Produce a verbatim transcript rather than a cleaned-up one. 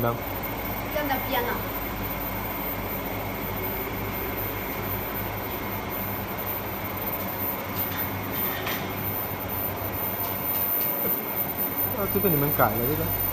可能？站在边了。啊，这个你们改了这个。